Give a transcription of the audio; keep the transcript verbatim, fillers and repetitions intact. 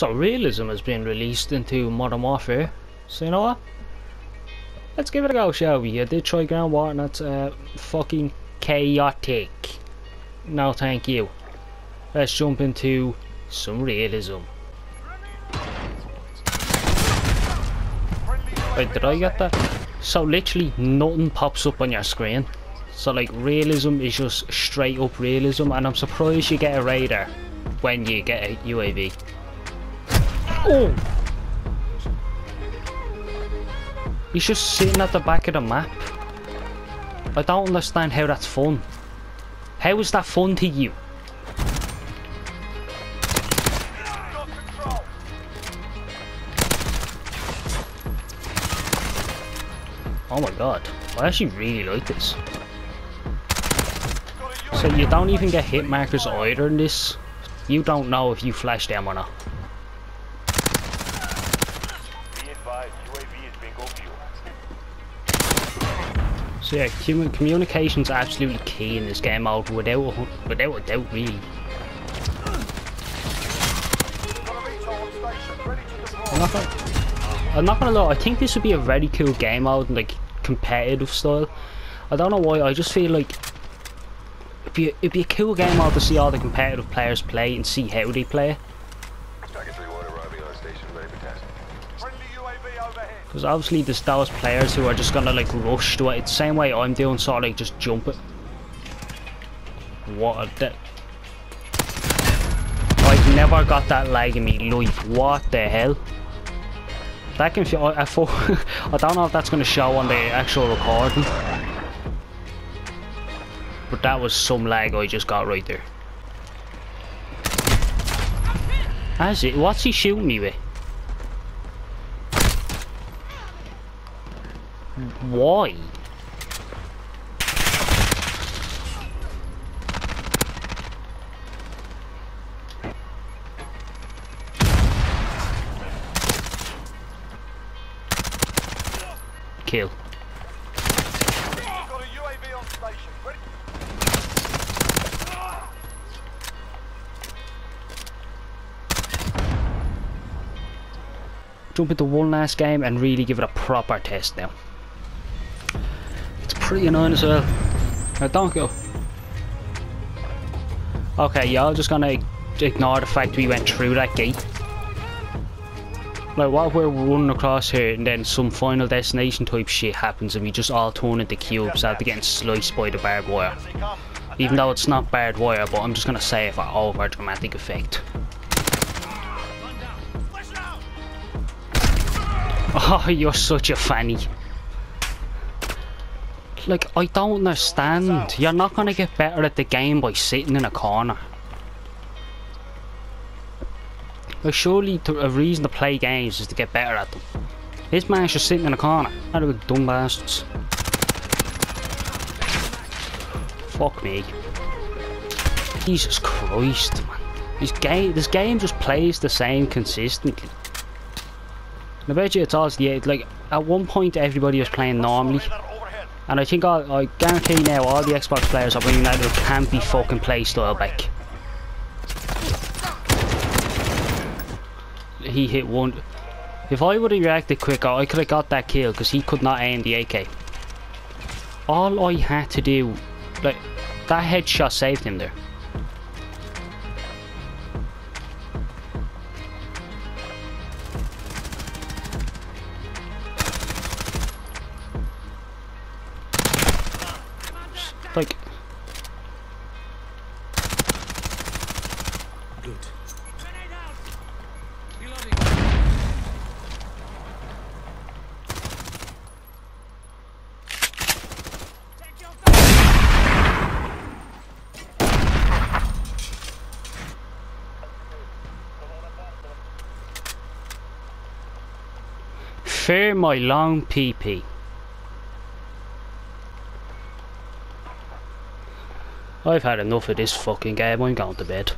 So realism has been released into Modern Warfare, so you know what? Let's give it a go, shall we? I did try Ground War and that's uh, fucking chaotic. No thank you. Let's jump into some realism. Wait, did I get that? So literally nothing pops up on your screen. So like realism is just straight up realism, and I'm surprised you get a radar when you get a U A V. Oh! He's just sitting at the back of the map. I don't understand how that's fun. How is that fun to you? Oh my god, I actually really like this. So you don't even get hit markers either in this. You don't know if you flash them or not. So yeah, communication's absolutely key in this game mode, without, without a doubt really. I'm not gonna, I'm not gonna lie, I think this would be a very cool game mode, like competitive style. I don't know why, I just feel like It'd be, it'd be a cool game mode to see all the competitive players play and see how they play. Because obviously there's those players who are just gonna like rush to it, same way I'm doing, sort of like just jump it. What a de- I've never got that lag in me life, what the hell? That can feel, I, I, thought, I don't know if that's gonna show on the actual recording. But that was some lag I just got right there. As it, what's he shooting me with? Why? Kill. Jump into one last game and really give it a proper test now. Pretty annoying as well. Now don't go. Okay, y'all just gonna ignore the fact we went through that gate. Like what if we're running across here and then some Final Destination type shit happens and we just all turn into cubes after getting sliced by the barbed wire. Even though it's not barbed wire, but I'm just gonna say it for over dramatic effect. Oh, you're such a fanny. Like, I don't understand. You're not gonna get better at the game by sitting in a corner. Like, surely a reason to play games is to get better at them. This man's just sitting in a corner. What are dumb bastards? Fuck me. Jesus Christ, man. This game, this game just plays the same consistently. And I bet you it's all the like. At one point, everybody was playing normally. And I think I, I guarantee now all the Xbox players are bringing out their campy fucking playstyle back. He hit one. If I would have reacted quicker, I could have got that kill because he could not aim the A K. All I had to do, like, that headshot saved him there. Like, good. Fear my long P P. I've had enough of this fucking game, I'm going to bed.